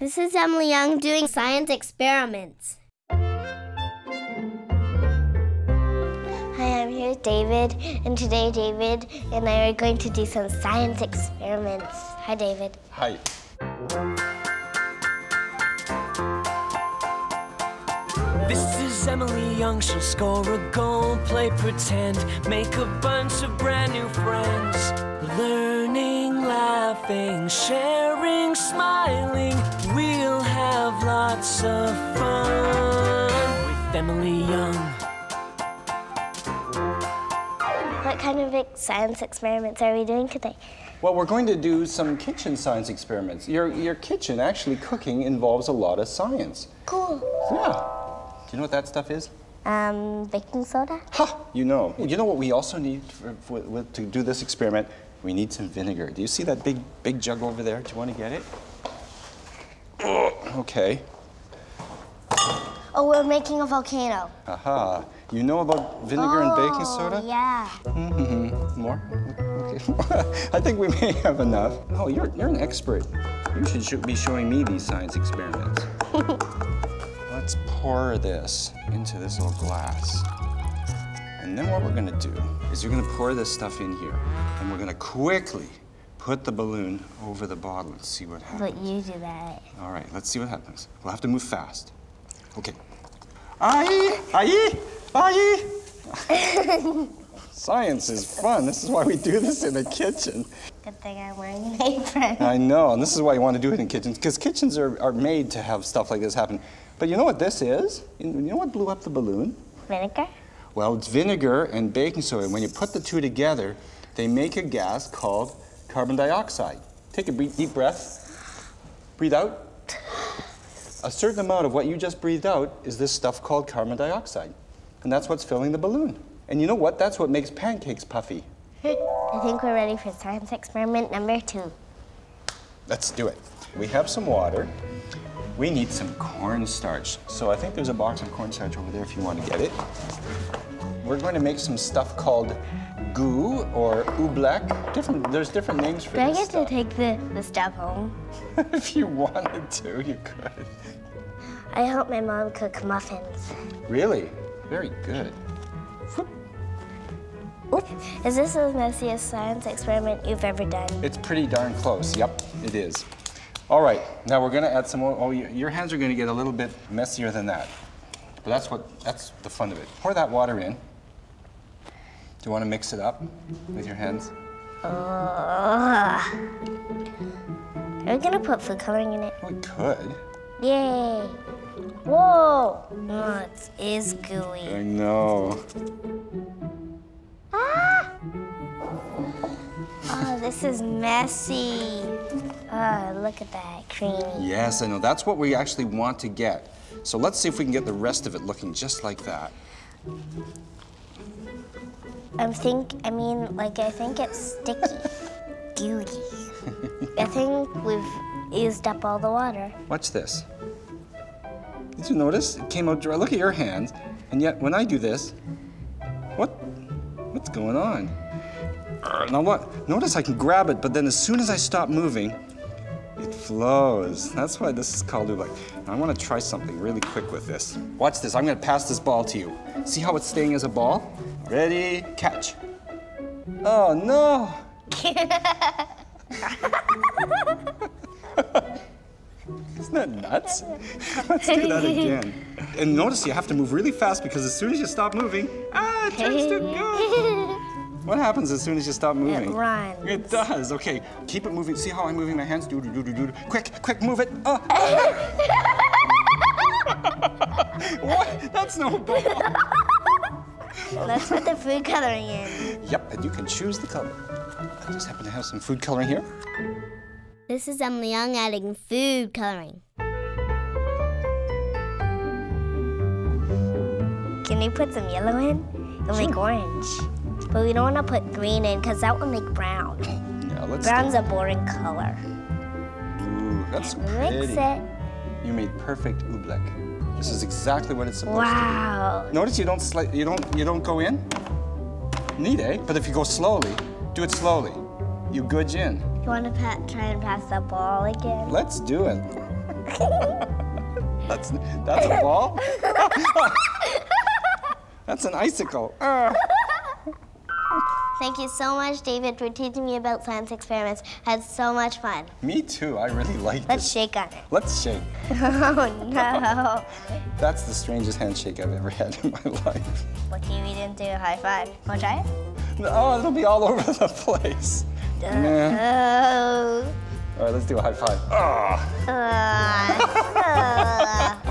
This is Emily Yeung doing science experiments. Hi, I'm here with David, and today David and I are going to do some science experiments. Hi, David. Hi. This is Emily Yeung, she'll score a goal, play pretend, make a bunch of brand new friends. Learning, laughing, sharing, smiling, we'll have lots of fun with Emily Yeung. What kind of science experiments are we doing today? Well, we're going to do some kitchen science experiments. Your kitchen, actually cooking, involves a lot of science. Cool. Yeah. Do you know what that stuff is? Baking soda. Ha! You know. You know what we also need to do this experiment? We need some vinegar. Do you see that big jug over there? Do you want to get it? Okay. Oh, we're making a volcano. Aha. You know about vinegar and baking soda? Yeah. Mm-hmm. More? Okay. I think we may have enough. Oh, you're an expert. You should be showing me these science experiments. Let's pour this into this little glass. And then what we're gonna do is you're gonna pour this stuff in here, and we're gonna quickly put the balloon over the bottle and see what happens. But you do that. All right, let's see what happens. We'll have to move fast. Okay. Aye, aye, aye. Science is fun. This is why we do this in the kitchen. Good thing I'm wearing an apron. I know, and this is why you want to do it in kitchens, because kitchens are made to have stuff like this happen. But you know what this is? You know what blew up the balloon? Vinegar? Well, it's vinegar and baking soda. When you put the two together, they make a gas called carbon dioxide. Take a deep breath. Breathe out. A certain amount of what you just breathed out is this stuff called carbon dioxide. And that's what's filling the balloon. And you know what? That's what makes pancakes puffy. I think we're ready for science experiment number 2. Let's do it. We have some water. We need some cornstarch. So I think there's a box of cornstarch over there if you want to get it. We're going to make some stuff called goo or oobleck. There's different names for this stuff. Do I get to take the stuff home? If you wanted to, you could. I helped my mom cook muffins. Really? Very good. Is this the messiest science experiment you've ever done? It's pretty darn close. Yep, it is. All right, now we're going to add some more. Oh, your hands are going to get a little bit messier than that. But that's the fun of it. Pour that water in. Do you want to mix it up with your hands? Are we going to put food coloring in it? We could. Yay. Whoa. Oh, it is gooey. I know. Oh, this is messy. Oh, look at that, creamy. Yes, I know. That's what we actually want to get. So let's see if we can get the rest of it looking just like that. I think it's sticky. Gooey. I think we've used up all the water. Watch this. Did you notice? It came out dry. Look at your hands. And yet, when I do this, what's going on? Now look, notice I can grab it, but then as soon as I stop moving, it flows. That's why this is called oobleck. I want to try something really quick with this. Watch this, I'm going to pass this ball to you. See how it's staying as a ball? Ready, catch. Oh no! Isn't that nuts? Let's do that again. And notice you have to move really fast because as soon as you stop moving, it turns to go. What happens as soon as you stop moving? It runs. It does. Okay, keep it moving. See how I'm moving my hands? Do do do do do. Quick, quick, move it. What? That's no ball. Let's put the food coloring in. Yep, and you can choose the color. I just happen to have some food coloring here. This is Emily Yeung adding food coloring. Can you put some yellow in? It'll make orange. But we don't want to put green in because that will make brown. Yeah, Brown's a boring color. Ooh, that's pretty. Mix it. You made perfect oobleck. This is exactly what it's supposed to be. Notice you don't go in. Neat, eh? But if you go slowly, do it slowly. You goodge in. You want to try and pass that ball again? Let's do it. That's a ball? That's an icicle. Thank you so much, David, for teaching me about science experiments. I had so much fun. Me too. I really liked it. Let's shake on it. Let's shake. Oh, no. That's the strangest handshake I've ever had in my life. Lucky we didn't do a high five. Want to try it? Oh, it'll be all over the place. Nah. All right, let's do a high five.